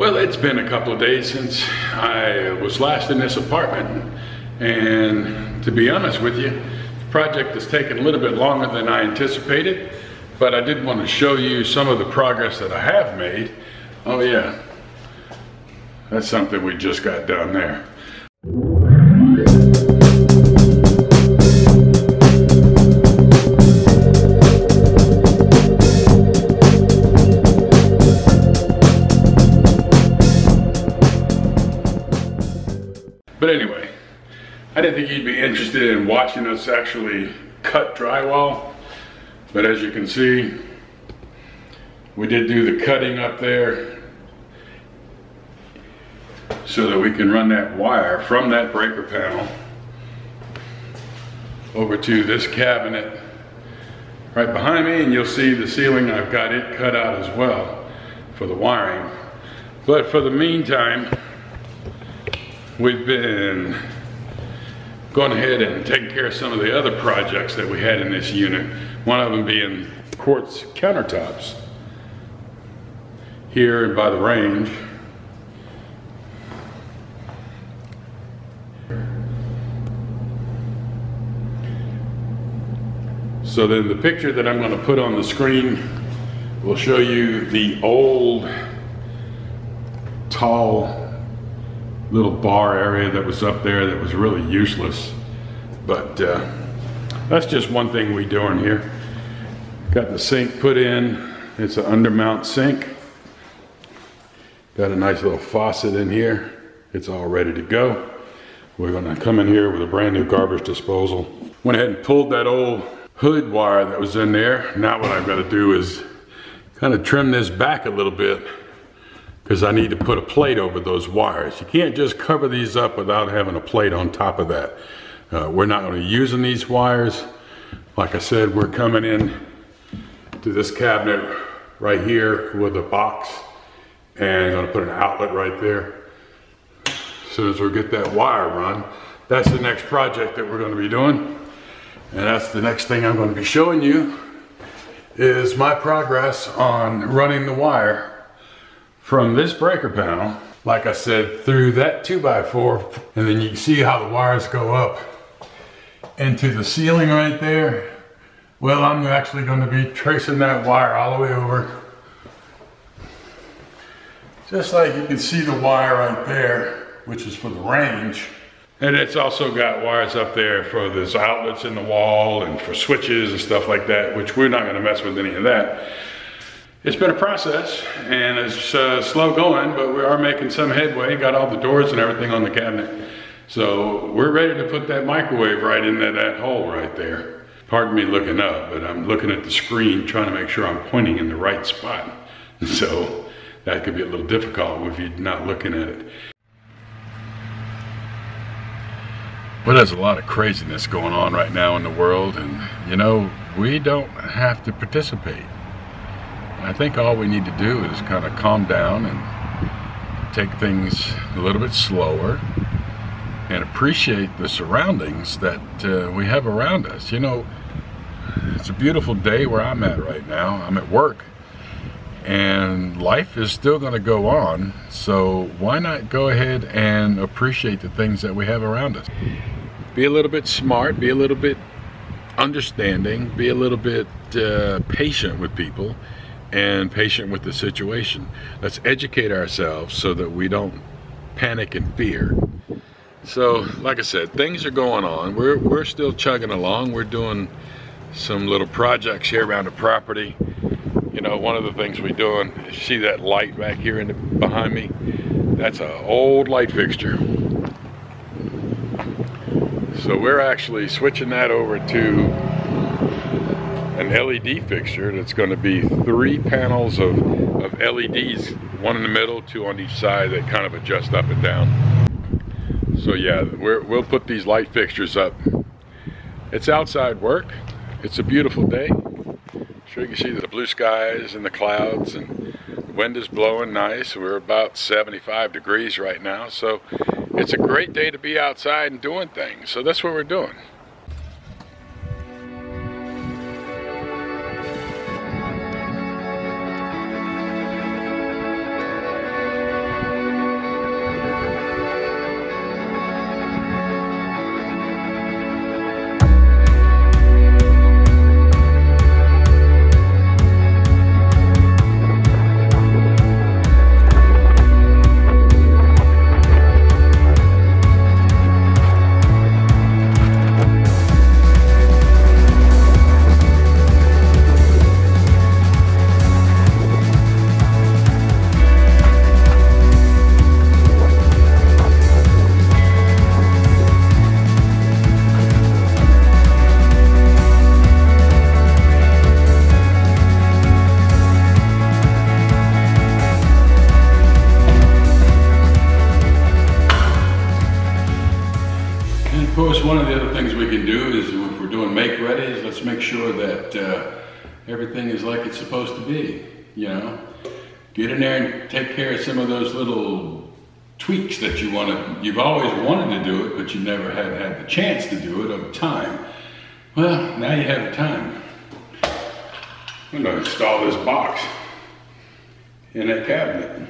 Well, it's been a couple of days since I was last in this apartment, and to be honest with you, the project has taken a little bit longer than I anticipated, but I did want to show you some of the progress that I have made. Oh yeah, that's something we just got done there. But anyway, I didn't think you'd be interested in watching us actually cut drywall, but as you can see, we did do the cutting up there so that we can run that wire from that breaker panel over to this cabinet right behind me, and you'll see the ceiling, I've got it cut out as well for the wiring. But for the meantime, we've been going ahead and taking care of some of the other projects that we had in this unit. One of them being quartz countertops here by the range. So then the picture that I'm going to put on the screen will show you the old tall little bar area that was up there that was really useless, but that's just one thing we do in here. Got the sink put in. It's an undermount sink. Got a nice little faucet in here. It's all ready to go. We're gonna come in here with a brand new garbage disposal. Went ahead and pulled that old hood wire that was in there. Now what I've got to do is kind of trim this back a little bit, because I need to put a plate over those wires. You can't just cover these up without having a plate on top of that. We're not going to be using these wires. Like I said, we're coming in to this cabinet right here with a box, and I'm going to put an outlet right there. As soon as we get that wire run, that's the next project that we're going to be doing. And that's the next thing I'm going to be showing you is my progress on running the wire from this breaker panel, like I said, through that 2x4, and then you can see how the wires go up into the ceiling right there. Well, I'm actually going to be tracing that wire all the way over. Just like you can see the wire right there, which is for the range. And it's also got wires up there for those outlets in the wall and for switches and stuff like that, which we're not going to mess with any of that. It's been a process, and it's slow going, but we are making some headway. Got all the doors and everything on the cabinet. So we're ready to put that microwave right into that hole right there. Pardon me looking up, but I'm looking at the screen trying to make sure I'm pointing in the right spot. So that could be a little difficult if you're not looking at it. But there's a lot of craziness going on right now in the world, and you know, we don't have to participate. I think all we need to do is kind of calm down and take things a little bit slower and appreciate the surroundings that we have around us. You know, it's a beautiful day where I'm at right now. I'm at work, and life is still going to go on, so why not go ahead and appreciate the things that we have around us. Be a little bit smart, be a little bit understanding, be a little bit patient with people, and patient with the situation. Let's educate ourselves so that we don't panic and fear. So like I said, things are going on. We're still chugging along. We're doing some little projects here around the property. You know, one of the things we're doing, see that light back here in the, behind me? That's an old light fixture. So we're actually switching that over to an LED fixture that's going to be 3 panels of LEDs, one in the middle, 2 on each side, that kind of adjust up and down. So yeah, we'll put these light fixtures up. It's outside work. It's a beautiful day. I'm sure you can see the blue skies and the clouds, and the wind is blowing nice. We're about 75 degrees right now, so it's a great day to be outside and doing things. So that's what we're doing. course, one of the other things we can do is, if we're doing make-ready, is let's make sure that everything is like it's supposed to be, you know. Get in there and take care of some of those little tweaks that you want to, you've always wanted to do it, but you never have had the chance to do it over time. Well, now you have the time. I'm going to install this box in that cabinet.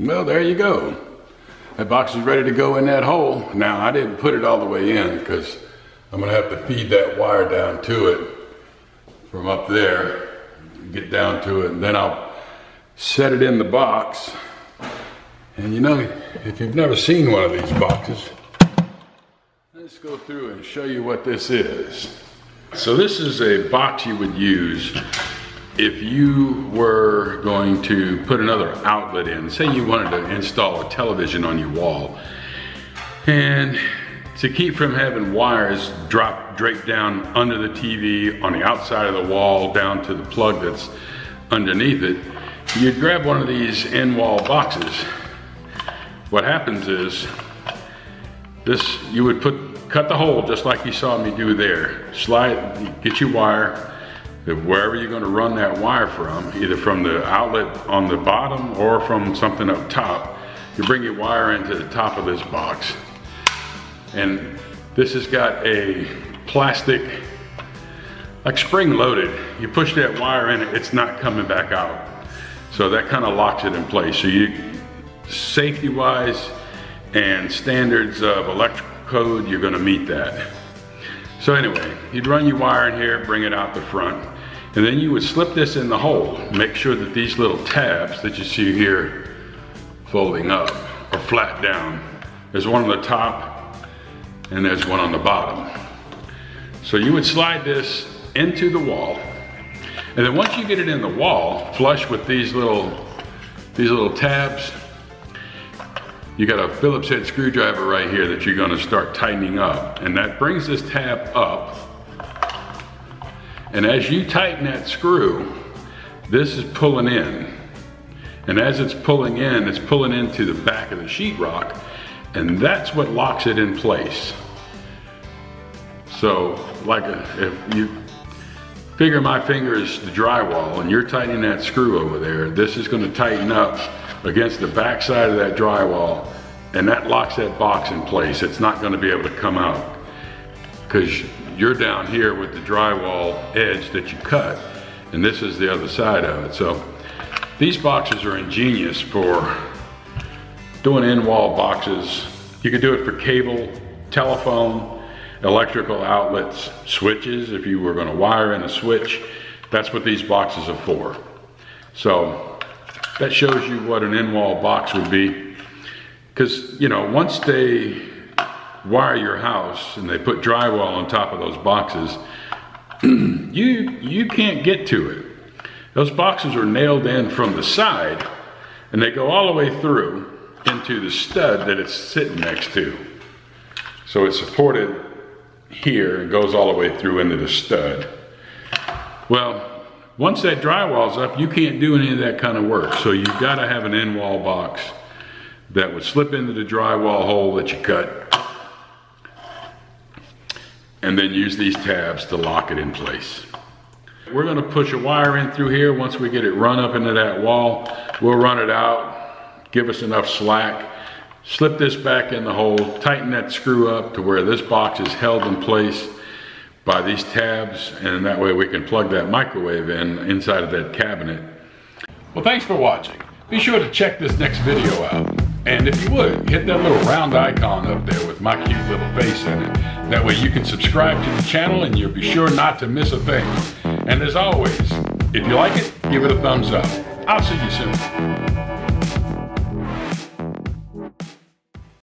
Well, there you go. That box is ready to go in that hole. Now, I didn't put it all the way in because I'm going to have to feed that wire down to it from up there, get down to it, and then I'll set it in the box. And you know, if you've never seen one of these boxes, let's go through and show you what this is. So this is a box you would use if you were going to put another outlet in. Say you wanted to install a television on your wall, and to keep from having wires drape down under the TV, on the outside of the wall, down to the plug that's underneath it, you'd grab one of these in-wall boxes. What happens is this, you would cut the hole just like you saw me do there. Slide, get your wire, wherever you're going to run that wire from, either from the outlet on the bottom or from something up top, you bring your wire into the top of this box. And this has got a plastic, like spring loaded. You push that wire in, it's not coming back out. So that kind of locks it in place. So you, safety wise and standards of electrical code, you're going to meet that. So anyway, you'd run your wire in here, bring it out the front, and then you would slip this in the hole. Make sure that these little tabs that you see here folding up or flat down, there's one on the top and there's one on the bottom. So you would slide this into the wall, and then once you get it in the wall, flush with these little tabs, you got a Phillips head screwdriver right here that you're gonna start tightening up. And that brings this tab up. And as you tighten that screw, this is pulling in. And as it's pulling into the back of the sheetrock, and that's what locks it in place. So, like if you figure my finger is the drywall and you're tightening that screw over there, this is gonna tighten up against the backside of that drywall, and that locks that box in place. It's not going to be able to come out because you're down here with the drywall edge that you cut, and this is the other side of it. So these boxes are ingenious for doing in-wall boxes. You can do it for cable, telephone, electrical outlets, switches. If you were going to wire in a switch, that's what these boxes are for. So that shows you what an in-wall box would be, because, you know, once they wire your house and they put drywall on top of those boxes, you can't get to it. Those boxes are nailed in from the side, and they go all the way through into the stud that it's sitting next to. So it's supported here and goes all the way through into the stud. Well, once that drywall's up, you can't do any of that kind of work. So you've got to have an in-wall box that would slip into the drywall hole that you cut, and then use these tabs to lock it in place. We're going to push a wire in through here. Once we get it run up into that wall, we'll run it out, give us enough slack, slip this back in the hole, tighten that screw up to where this box is held in place by these tabs, and that way we can plug that microwave in inside of that cabinet. Well, thanks for watching. Be sure to check this next video out, and if you would, hit that little round icon up there with my cute little face in it. That way you can subscribe to the channel and you'll be sure not to miss a thing. And as always, if you like it, give it a thumbs up. I'll see you soon.